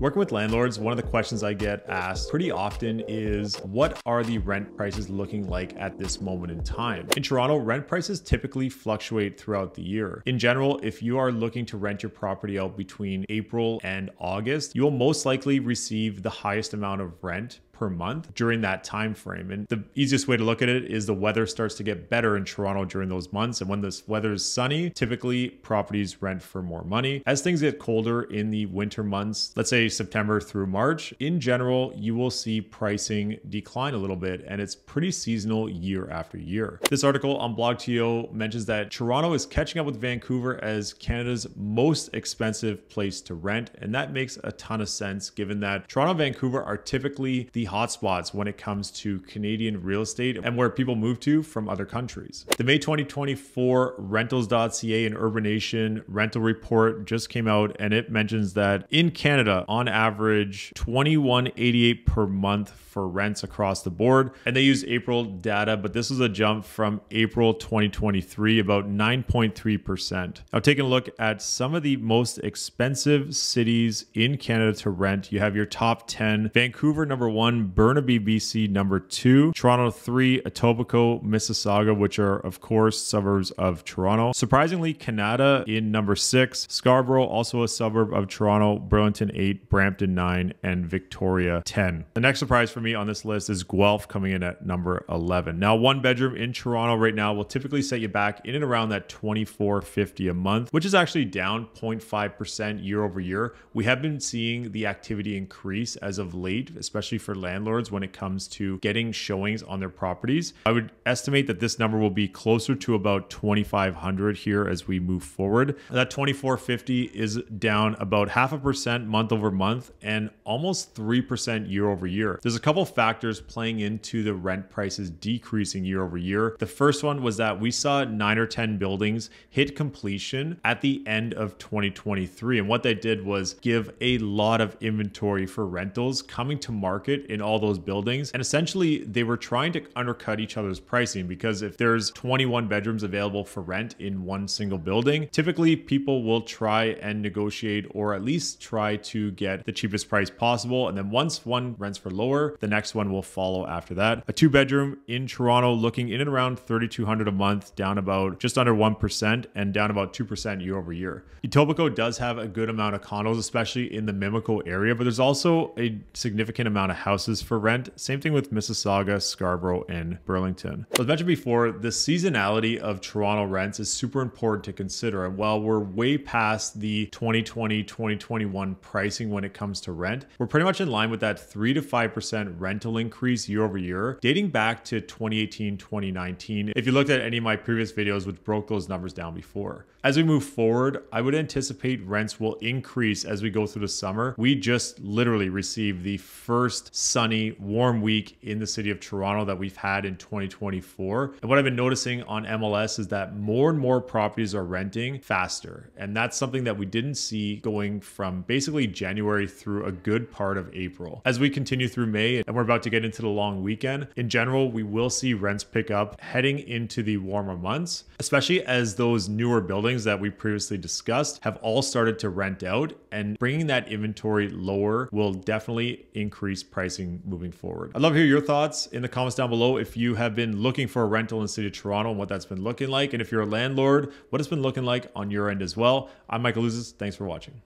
Working with landlords, one of the questions I get asked pretty often is, what are the rent prices looking like at this moment in time? In Toronto, rent prices typically fluctuate throughout the year. In general, if you are looking to rent your property out between April and August, you will most likely receive the highest amount of rent per month during that time frame. And the easiest way to look at it is the weather starts to get better in Toronto during those months. And when this weather is sunny, typically properties rent for more money. As things get colder in the winter months, let's say September through March, in general, you will see pricing decline a little bit, and it's pretty seasonal year after year. This article on BlogTO mentions that Toronto is catching up with Vancouver as Canada's most expensive place to rent. And that makes a ton of sense given that Toronto and Vancouver are typically the hotspots when it comes to Canadian real estate and where people move to from other countries. The May 2024 rentals.ca and Urbanation rental report just came out, and it mentions that in Canada, on average, $21.88 per month for rents across the board. And they use April data, but this was a jump from April 2023, about 9.3%. Now, taking a look at some of the most expensive cities in Canada to rent, you have your top 10: Vancouver, number 1, Burnaby, BC, number 2, Toronto 3, Etobicoke, Mississauga, which are of course suburbs of Toronto. Surprisingly, Kanata in number 6, Scarborough, also a suburb of Toronto, Burlington 8, Brampton 9, and Victoria 10. The next surprise for me on this list is Guelph, coming in at number 11. Now, one bedroom in Toronto right now will typically set you back in and around that $24.50 a month, which is actually down 0.5% year over year. We have been seeing the activity increase as of late, especially for landlords when it comes to getting showings on their properties. I would estimate that this number will be closer to about $2,500 here as we move forward. That $2,450 is down about 0.5% month over month and almost 3% year over year. There's a couple factors playing into the rent prices decreasing year over year. The first one was that we saw 9 or 10 buildings hit completion at the end of 2023. And what they did was give a lot of inventory for rentals coming to market in all those buildings. And essentially they were trying to undercut each other's pricing, because if there's 21 bedrooms available for rent in one single building, typically people will try and negotiate, or at least try to get the cheapest price possible. And then once one rents for lower, the next one will follow after that. A 2-bedroom in Toronto looking in and around $3,200 a month, down about just under 1% and down about 2% year over year. Etobicoke does have a good amount of condos, especially in the Mimico area, but there's also a significant amount of houses for rent. Same thing with Mississauga, Scarborough, and Burlington. As mentioned before, the seasonality of Toronto rents is super important to consider. And while we're way past the 2020-2021 pricing when it comes to rent, we're pretty much in line with that 3 to 5% rental increase year over year, dating back to 2018-2019. If you looked at any of my previous videos, which broke those numbers down before. As we move forward, I would anticipate rents will increase as we go through the summer. We just literally received the first sunny, warm week in the city of Toronto that we've had in 2024. And what I've been noticing on MLS is that more and more properties are renting faster. And that's something that we didn't see going from basically January through a good part of April. As we continue through May, and we're about to get into the long weekend, in general, we will see rents pick up heading into the warmer months, especially as those newer buildings that we previously discussed have all started to rent out, and bringing that inventory lower will definitely increase pricing moving forward. I'd love to hear your thoughts in the comments down below if you have been looking for a rental in the city of Toronto and what that's been looking like. And if you're a landlord, what it's been looking like on your end as well. I'm Michael Ouzas. Thanks for watching.